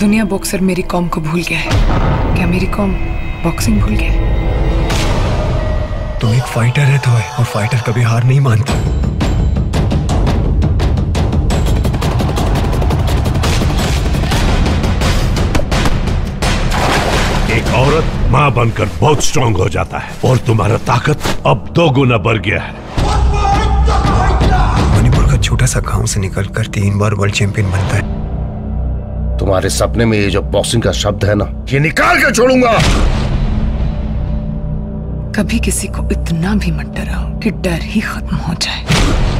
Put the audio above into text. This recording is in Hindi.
दुनिया बॉक्सर मेरी कॉम को भूल गया है। क्या मेरी कॉम बॉक्सिंग भूल गया है? तुम एक फाइटर है तो है, और फाइटर कभी हार नहीं मानता। एक औरत माँ बनकर बहुत स्ट्रांग हो जाता है और तुम्हारा ताकत अब 2 गुना बढ़ गया है। मणिपुर का छोटा सा गांव से निकलकर 3 बार वर्ल्ड चैंपियन बनता है। तुम्हारे सपने में ये जो बॉक्सिंग का शब्द है ना, ये निकाल कर छोड़ूंगा। कभी किसी को इतना भी मत डराओ कि डर ही खत्म हो जाए।